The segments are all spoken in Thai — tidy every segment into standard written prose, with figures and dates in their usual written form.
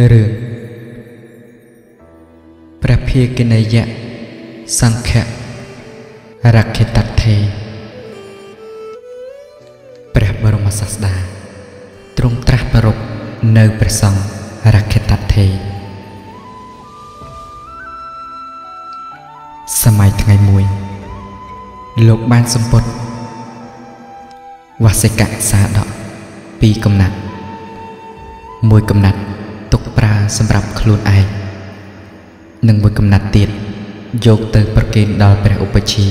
เรื่องประเพกินายะสังขะรักขิตัตเทพระบรมศาสดาตรงตรัสประรบในประสงค์รักขิตัตเทสมัยไงมวยโลกบ้านสมบูรณ์วาสิกะสาดอกปีกำนัดมวยกำนัดตกปลาสำหรับครูนไอหนึ่งมวยกำนัดติดโยกเตอร์ประเกณฑ์ดอยเป็นอุปชี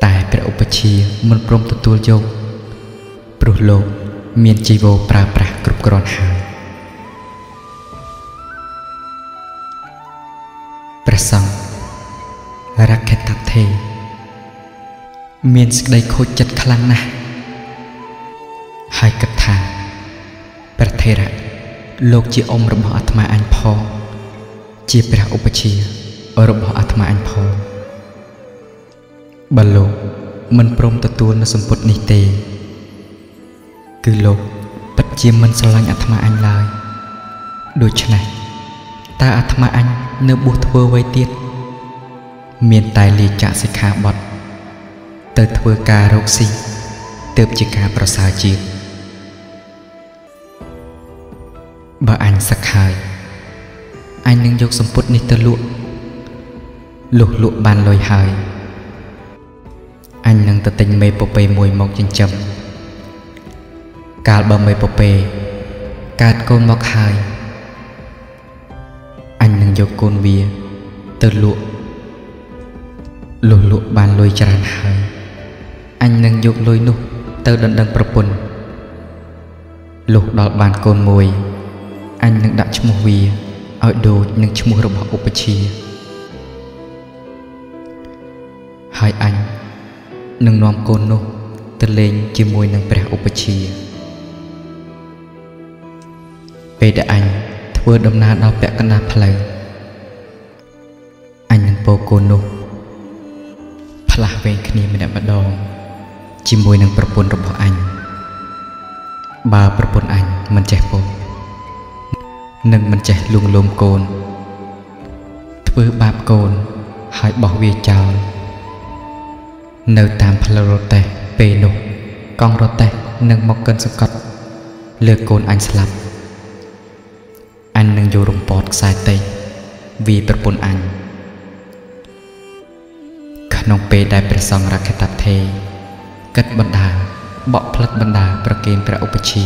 แต่เป็นอุปชีมันปรมตัวโยกปลุกโลกเมียนจีโวปลาปลากรุบกรอนหายประสังรักแค่ทัดเทเมียนสกได้โคจัดคลังนะหายกัดทางประเทศโลกจีอมระบอัตมาอันพอจีประอุปชีระบอัตมาอันพอบโลกมันพรมตะตัวนสมปนิเตคือโลกปัจเจมันสลายอัตมาอันลายโดยฉะนั้นตาอัตมาอันเนื้อบุทเวอไว้เตี้ยเมียนตายลีจ่าสิขาบดเติร์ทเวอการกซีเติบจิกาประสาจีบ่อันสักหายอันนึงยกสมพุทธนิตลุลุบานลอยหายอันนึงตะติงเมปเปมวยมองจริงจำการบ่เมปเปการโกนมอกหายอันนึงยกโกนเบียตลุลุบานลอยจานหายอันนึงยกลอยนุเตอดันดังประปุ่นลุดอกบานโกนมวยอันนึงดักชมวีเอาโดนึงชมระบบอุปชีหายอันนึงนอมโกนโนตะเลงจีมวยนึงแปรอุปชีเปดอันทเวดมนาดอกแปะกันนาพลายอันนึงโปโกนโนพลาเวงคณีไม่ได้บัดดองจีมวยนึงประปนระบบอันบาประปนอันมันแจกโปนึ่งมันจะลุงลมโกนทเวบาปโกนหายบอกเวียจาวเนื้อตามพลโรเตเปโนกองโรเตนึ่งมอกเกินสกัดเลือกโกนอันสลับอันนึ่งอยู่รงปอดสายเตวีประปนอันขนมเปได้ประสองรักแคตัดเทกัดบรรดาเบาะพลัดบรรดาประเกณฑ์ประอุปชี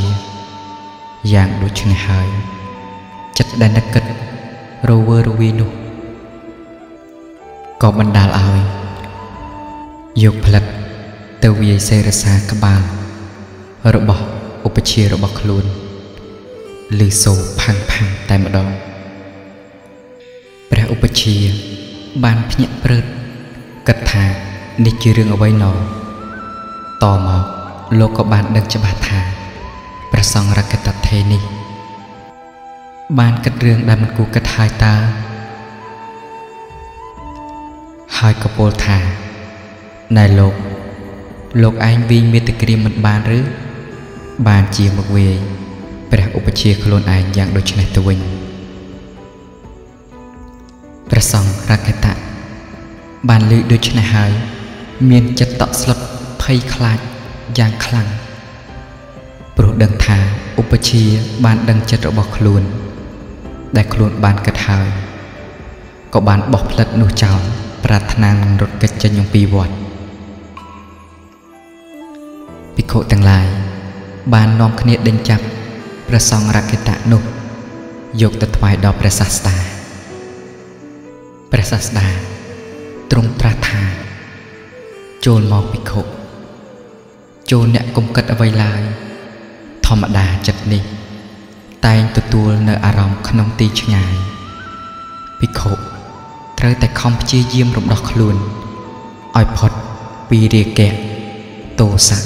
อย่างดูชนหายจัดดันดักเกิดโรเวอร์รูวีนุกอบบันดาลเอายกผลัดเตวีเซรสากบาลระบบอุปชีระบบคลุนลือโซพังแต่มาดองพระอุปชีบานพญะเปิดกัดทางในจีเรื่องเอาไว้หนอต่อมาโลกบาลดังจะบาทาประสองรักตัดเทนีบานกัดเรื่องดามันกูกระทายตาหายกระโปลธาในโลกไอ้วิงเมตกรีมันบานหรือบานเจียมเวย์ไปดักอุปเชียโคลนไออย่างโดยชนะตัววิญประสองรักตะบานลือโดยชนะหายเมียนจัดต่อสลับไพ่คลาดอย่างคลังโปรดดังธาอุปเชียบานดังจัดระบบโคลนได้คลุนบานกระทายก็บานบอกพลัดนูเจ้าปรารถนารถกระจันยงปีวอดปิโคต่างลายบานน้อมคเนตเดินจับประสองรักเกตะนุยกตะถวายดอกประศาสดาประศาสดาตรงประทาโจรมองปิโคโจรเนี่ยกลมกัดเอาไว้ลายธรรมดาจัดนี้ตายตัวเนื้ออารมณ์ขนมตีชงายพิโคเธอแต่คอมพิเยี่ยมรบดอกขลุนออยพอดปีเรียแกะโตสัก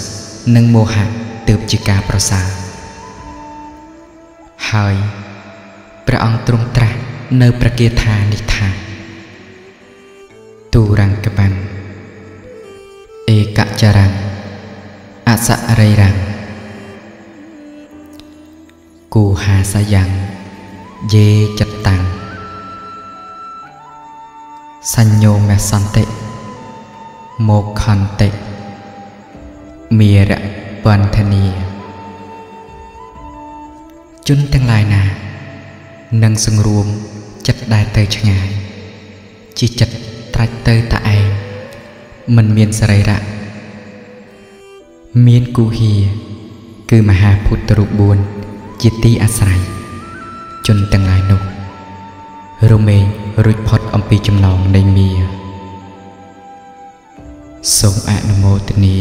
นึงโมหะเติบจิกาประสาหายประอังตรงตรัสเนื้อประเกธานิธาตูรังกบังเอกจารังอาสะไรรัง กูหาสยังเยจัตตังสัญโยมสันติโมคันติเมียระปันธนีจนทั้งหลายนานังสังรวมจัดได้เตยชงายจิจัดตรัยเตยตาไอมันเมียนสไรระเมียนกูเฮียคือมหาพุทธรูปบุญจิตติอาศัยจนทั้งหลายนุโรเมรุจพอดอมปีจำลองในเมียทรงอนุโมทนี